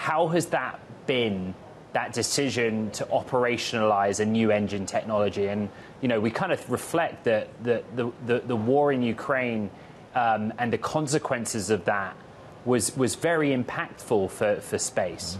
How has that been, that decision to operationalize a new engine technology? And, you know, we kind of reflect that the war in Ukraine and the consequences of that was very impactful for space.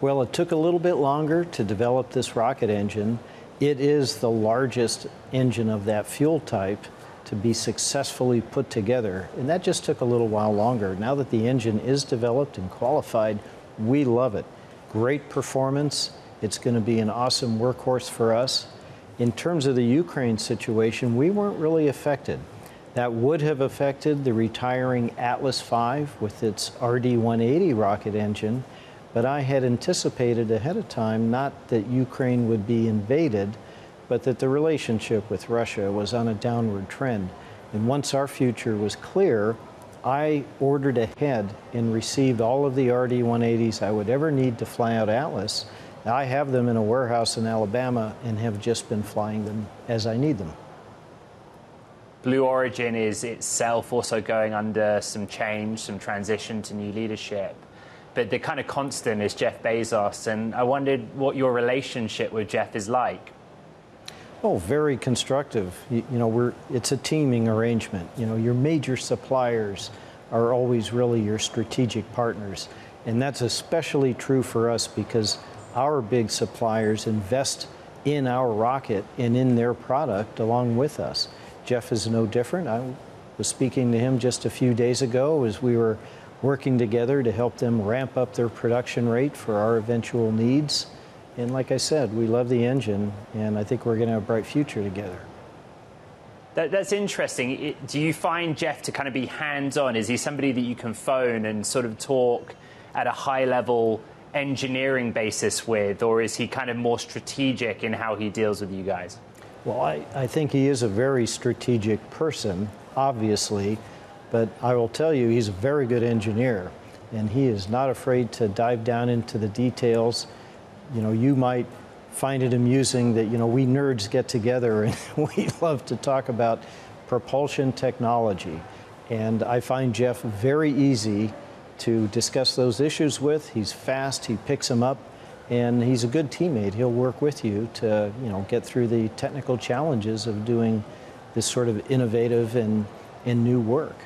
Well, it took a little bit longer to develop this rocket engine. It is the largest engine of that fuel type to be successfully put together. And that just took a little while longer. Now that the engine is developed and qualified, we love it. Great performance. It's going to be an awesome workhorse for us. In terms of the Ukraine situation, we weren't really affected. That would have affected the retiring Atlas V with its RD-180 rocket engine. But I had anticipated ahead of time, not that Ukraine would be invaded, but that the relationship with Russia was on a downward trend. And once our future was clear, I ordered ahead and received all of the RD-180s I would ever need to fly out Atlas. I have them in a warehouse in Alabama and have just been flying them as I need them. Blue Origin is itself also going under some change, some transition to new leadership. But the kind of constant is Jeff Bezos, and I wondered what your relationship with Jeff is like. Oh, very constructive. You know, it's a teaming arrangement. You know, your major suppliers are always really your strategic partners. And that's especially true for us because our big suppliers invest in our rocket and in their product along with us. Jeff is no different. I was speaking to him just a few days ago as we were working together to help them ramp up their production rate for our eventual needs. And like I said, we love the engine, and I think we're going to have a bright future together. That's interesting. Do you find Jeff to kind of be hands-on? Is he somebody that you can phone and sort of talk at a high-level engineering basis with, or is he kind of more strategic in how he deals with you guys? Well, I think he is a very strategic person, obviously, but I will tell you he's a very good engineer, and he is not afraid to dive down into the details. You know, you might find it amusing that, you know, we nerds get together and we love to talk about propulsion technology. And I find Jeff very easy to discuss those issues with. He's fast, he picks them up, and he's a good teammate. He'll work with you to, you know, get through the technical challenges of doing this sort of innovative and new work.